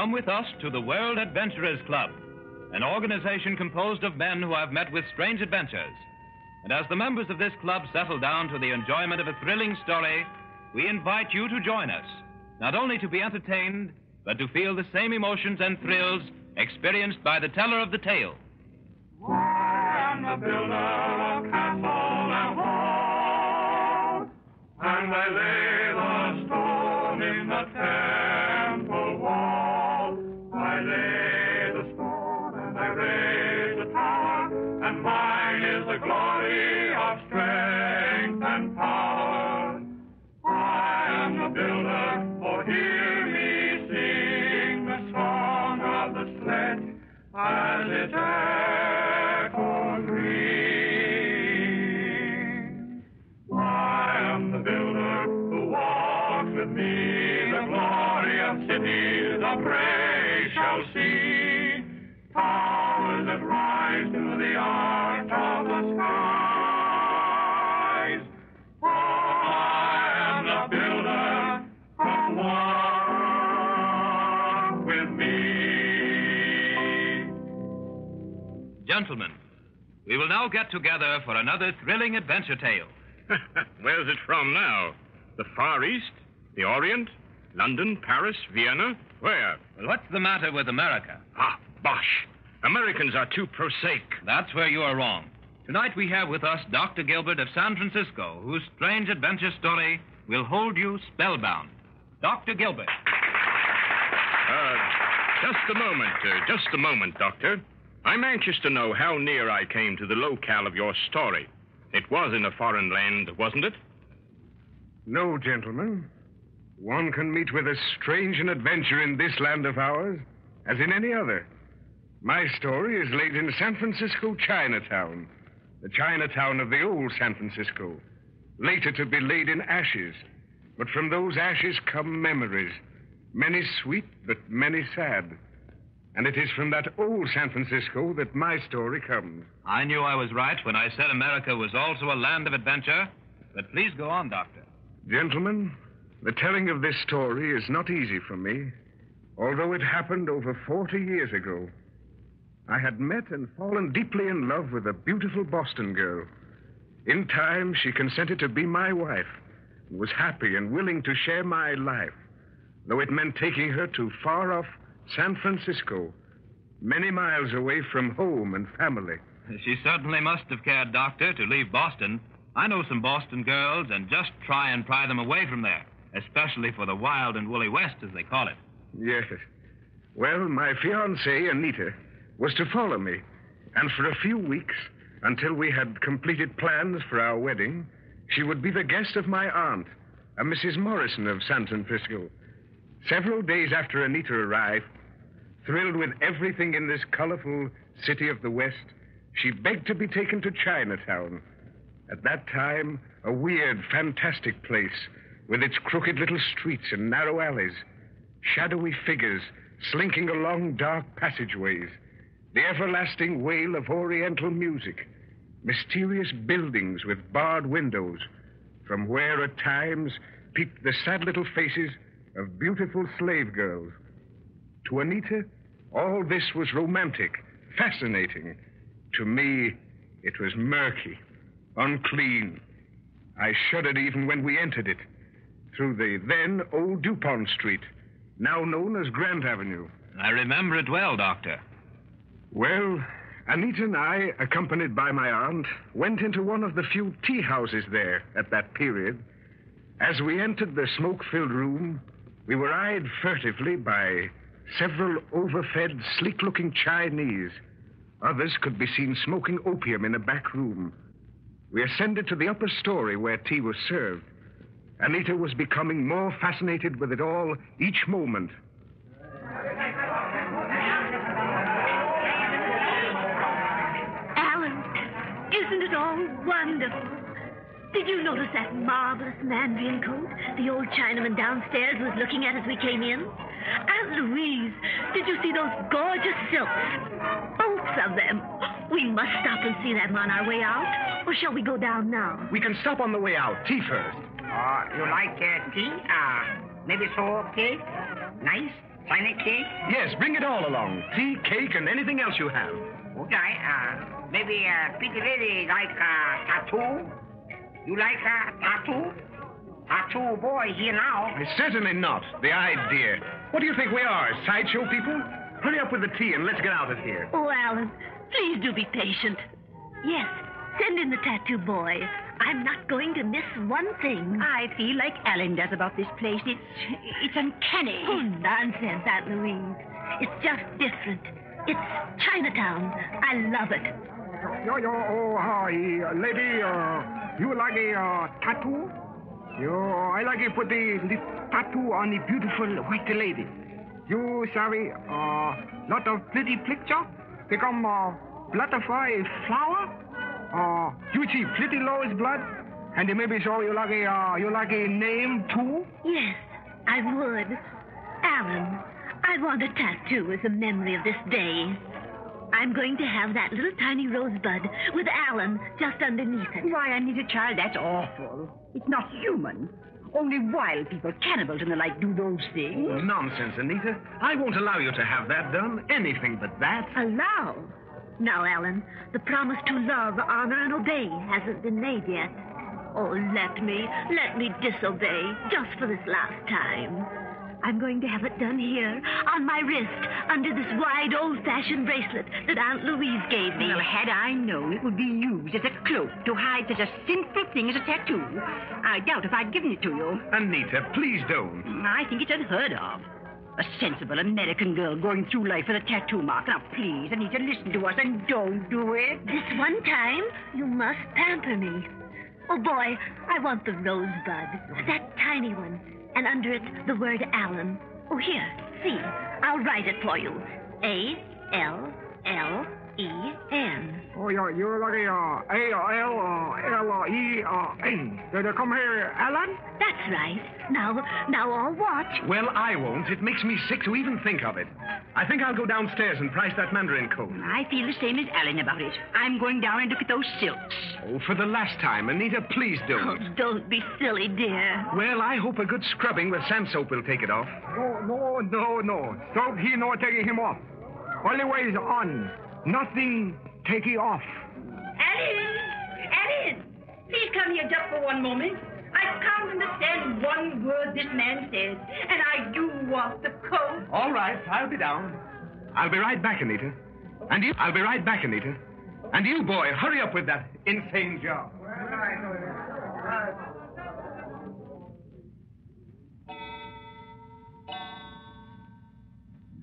Come with us to the World Adventurers Club, an organization composed of men who have met with strange adventures. And as the members of this club settle down to the enjoyment of a thrilling story, we invite you to join us, not only to be entertained, but to feel the same emotions and thrills experienced by the teller of the tale. I am a builder of castle and wall, and I lay the stone in the temple wall. I lay the stone and I raise the tower, and mine is the glory of strength and power. I am a builder, for hear me sing the song of the sledge as it echoes ring. I am the builder who walks with me, the glory of cities of prey shall see, towers that rise to the arch of the skies. For I am the builder who walks with me. Gentlemen, we will now get together for another thrilling adventure tale. Where's it from now? The Far East? The Orient? London? Paris? Vienna? Where? Well, what's the matter with America? Ah, bosh. Americans are too prosaic. That's where you are wrong. Tonight we have with us Dr. Gilbert of San Francisco, whose strange adventure story will hold you spellbound. Dr. Gilbert. Just a moment, Doctor. I'm anxious to know how near I came to the locale of your story. It was in a foreign land, wasn't it? No, gentlemen. One can meet with as strange an adventure in this land of ours as in any other. My story is laid in San Francisco Chinatown, the Chinatown of the old San Francisco, later to be laid in ashes. But from those ashes come memories, many sweet but many sad. And it is from that old San Francisco that my story comes. I knew I was right when I said America was also a land of adventure. But please go on, Doctor. Gentlemen, the telling of this story is not easy for me, although it happened over 40 years ago. I had met and fallen deeply in love with a beautiful Boston girl. In time, she consented to be my wife and was happy and willing to share my life, though it meant taking her to far-off San Francisco, many miles away from home and family. She certainly must have cared, Doctor, to leave Boston. I know some Boston girls, and just try and pry them away from there, especially for the wild and woolly West, as they call it. Yes. Well, my fiancée, Anita, was to follow me, and for a few weeks, until we had completed plans for our wedding, she would be the guest of my aunt, a Mrs. Morrison of San Francisco. Several days after Anita arrived, thrilled with everything in this colorful city of the West, she begged to be taken to Chinatown. At that time, a weird, fantastic place with its crooked little streets and narrow alleys, shadowy figures slinking along dark passageways, the everlasting wail of Oriental music, mysterious buildings with barred windows, from where at times peeped the sad little faces of beautiful slave girls. To Anita, all this was romantic, fascinating. To me, it was murky, unclean. I shuddered even when we entered it, through the then old Dupont Street, now known as Grant Avenue. I remember it well, Doctor. Well, Anita and I, accompanied by my aunt, went into one of the few tea houses there at that period. As we entered the smoke-filled room, we were eyed furtively by several overfed, sleek-looking Chinese. Others could be seen smoking opium in a back room. We ascended to the upper story where tea was served. Anita was becoming more fascinated with it all each moment. Alan, isn't it all wonderful? Did you notice that marvelous mandarin coat the old Chinaman downstairs was looking at as we came in? Aunt Louise, did you see those gorgeous silks? Both of them. We must stop and see them on our way out, or shall we go down now? We can stop on the way out. Tea first. You like tea? Maybe sour cake? Nice Wanna cake? Yes, bring it all along. Tea, cake, and anything else you have. Okay, maybe particularly like tattoo. You like tattoo? Tattoo boy here now. Certainly not. The idea. What do you think we are, sideshow people? Hurry up with the tea and let's get out of here. Oh, Alan, please do be patient. Yes, send in the tattoo boy. I'm not going to miss one thing. I feel like Alan does about this place. It's uncanny. Oh, nonsense, Aunt Louise. It's just different. It's Chinatown. I love it. Lady, you like a tattoo? I like to put the tattoo on the beautiful white lady. You sorry, lot of pretty picture? Become butterfly flower? You see pretty Lois blood? And maybe so you like a name, too? Yes, I would. Alan, I want a tattoo as a memory of this day. I'm going to have that little tiny rosebud with Alan just underneath it. Why, Anita, child, that's awful. It's not human. Only wild people, cannibals and the like, do those things. Oh, nonsense, Anita. I won't allow you to have that done. Anything but that. Allow? Now, Alan, the promise to love, honor, and obey hasn't been made yet. Oh, let me disobey just for this last time. I'm going to have it done here, on my wrist, under this wide, old-fashioned bracelet that Aunt Louise gave me. Well, had I known it would be used as a cloak to hide such a sinful thing as a tattoo, I doubt if I'd given it to you. Anita, please don't. I think it's unheard of. A sensible American girl going through life with a tattoo mark. Now, please, Anita, listen to us and don't do it. This one time, you must pamper me. Oh, boy, I want the rosebud, that tiny one, and under it, the word Alan. Oh, here, see, I'll write it for you. A-L-L-E-N. Oh, you're like a A-L-L-E-N. Did I come here, Alan? That's right. Now I'll watch. Well, I won't. It makes me sick to even think of it. I think I'll go downstairs and price that mandarin coat. I feel the same as Alan about it. I'm going down and look at those silks. Oh, for the last time, Anita, please don't. Oh, don't be silly, dear. Well, I hope a good scrubbing with sand soap will take it off. No. Soap here nor taking him off. Only way is on. Nothing taking off. Alan! Please come here just for one moment. I can't understand one word this man says, and I do want the coat. All right, I'll be down. I'll be right back, Anita. I'll be right back, Anita. And you, boy, hurry up with that insane job.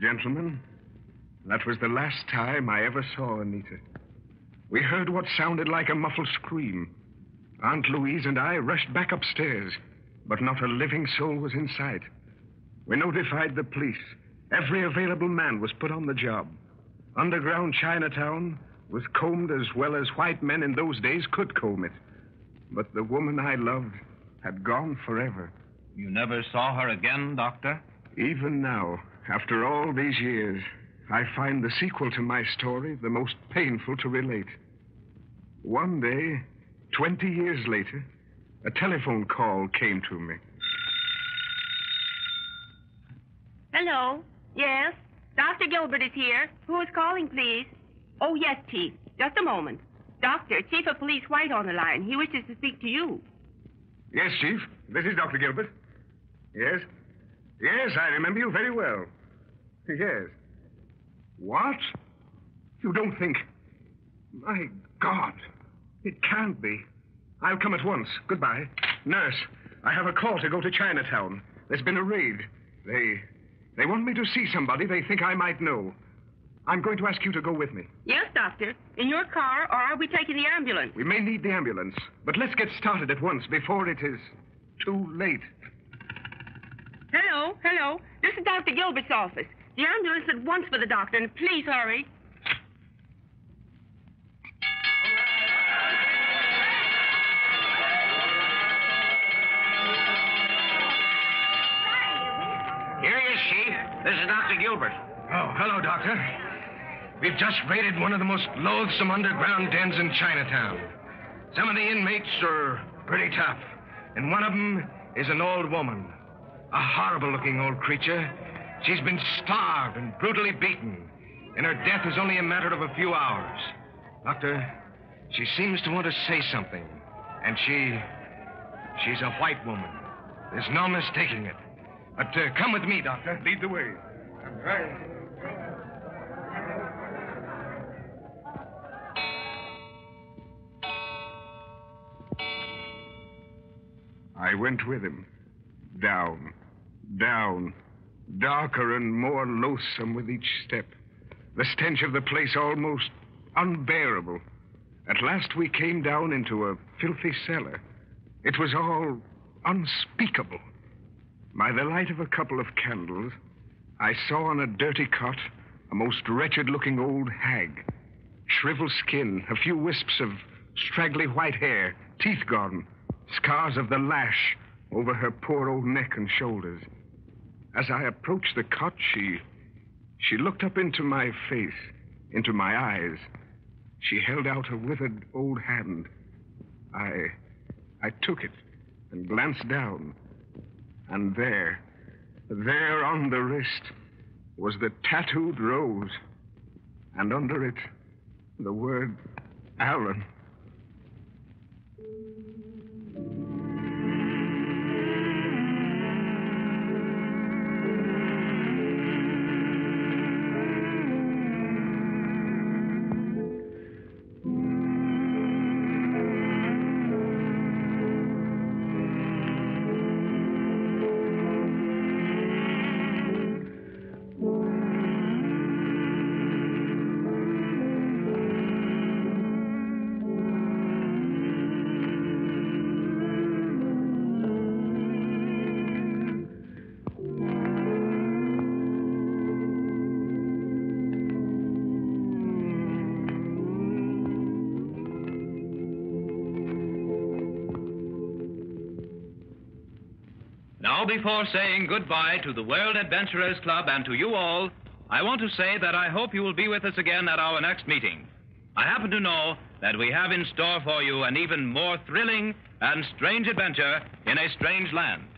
Gentlemen, that was the last time I ever saw Anita. We heard what sounded like a muffled scream. Aunt Louise and I rushed back upstairs, but not a living soul was in sight. We notified the police. Every available man was put on the job. Underground Chinatown was combed as well as white men in those days could comb it. But the woman I loved had gone forever. You never saw her again, Doctor? Even now, after all these years, I find the sequel to my story the most painful to relate. One day, 20 years later, a telephone call came to me. Hello? Yes? Dr. Gilbert is here. Who is calling, please? Oh, yes, Chief. Just a moment. Doctor, Chief of Police White on the line. He wishes to speak to you. Yes, Chief. This is Dr. Gilbert. Yes? Yes, I remember you very well. Yes. What? You don't think... My God... It can't be. I'll come at once. Goodbye. Nurse, I have a call to go to Chinatown. There's been a raid. They want me to see somebody they think I might know. I'm going to ask you to go with me. Yes, Doctor. In your car, or are we taking the ambulance? We may need the ambulance, but let's get started at once before it is too late. Hello. This is Dr. Gilbert's office. The ambulance at once for the doctor, and please hurry. Here he is, Chief. This is Dr. Gilbert. Oh, hello, Doctor. We've just raided one of the most loathsome underground dens in Chinatown. Some of the inmates are pretty tough, and one of them is an old woman. A horrible-looking old creature She's been starved and brutally beaten, and her death is only a matter of a few hours. Doctor, she seems to want to say something, and she's a white woman. There's no mistaking it. But come with me, Doctor. Lead the way. I'm trying. I went with him. Down, down, darker and more loathsome with each step. The stench of the place almost unbearable. At last we came down into a filthy cellar. It was all unspeakable. By the light of a couple of candles, I saw on a dirty cot a most wretched-looking old hag. Shriveled skin, a few wisps of straggly white hair, teeth gone, scars of the lash over her poor old neck and shoulders. As I approached the cot, she looked up into my face, into my eyes. She held out a withered old hand. I took it and glanced down. And there on the wrist was the tattooed rose. And under it, the word Alan. Before saying goodbye to the World Adventurers Club and to you all, I want to say that I hope you will be with us again at our next meeting. I happen to know that we have in store for you an even more thrilling and strange adventure in a strange land.